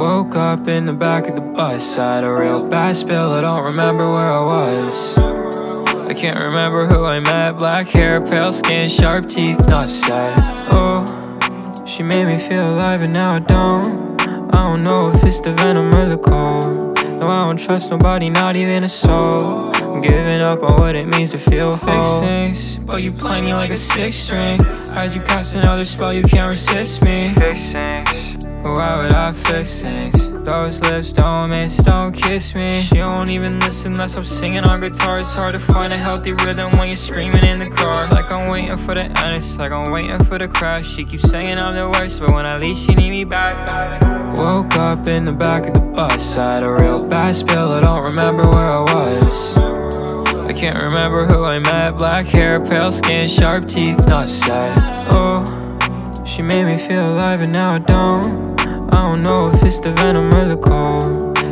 Woke up in the back of the bus, I had a real bad spill, I don't remember where I was. I can't remember who I met, black hair, pale skin, sharp teeth, not sad. Oh, she made me feel alive and now I don't. I don't know if it's the venom or the cold. No, I don't trust nobody, not even a soul. I'm giving up on what it means to feel whole. Fix things, but you play me like a sixth string. As you cast another spell, you can't resist me. Fix things. Why would I fix things? Those lips don't miss, don't kiss me. She don't even listen unless I'm singing on guitar. It's hard to find a healthy rhythm when you're screaming in the car. It's like I'm waiting for the end, it's like I'm waiting for the crash. She keeps saying I'm the worst, but when I leave she need me back. Woke up in the back of the bus, I had a real bad spill, I don't remember where I was. I can't remember who I met, black hair, pale skin, sharp teeth, not sad. Oh, she made me feel alive and now I don't. I don't know if it's the venom or the cold.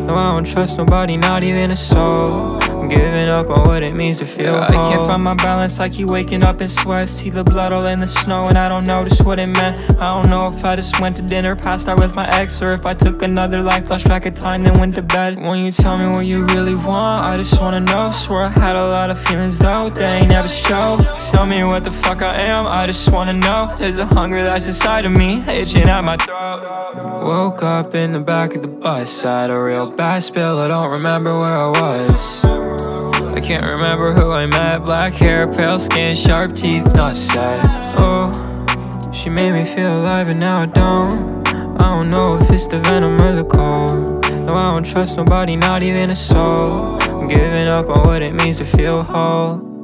No, I don't trust nobody, not even a soul. I'm giving up on what it means to feel whole. I can't find my balance, I keep waking up in sweat. See the blood all in the snow and I don't notice what it meant. I don't know if I just went to dinner, passed out with my ex, or if I took another life, lost track of time, then went to bed. When you tell me what you really want, I just wanna know. Swear I had a lot of feelings though, they ain't never show. Tell me what the fuck I am, I just wanna know. There's a hunger that's inside of me, itching at my throat. Woke up in the back of the bus, I had a real bad spill, I don't remember where I was. I can't remember who I met, black hair, pale skin, sharp teeth, not sad. Oh, she made me feel alive and now I don't. I don't know if it's the venom or the cold. No, I don't trust nobody, not even a soul. I'm giving up on what it means to feel whole.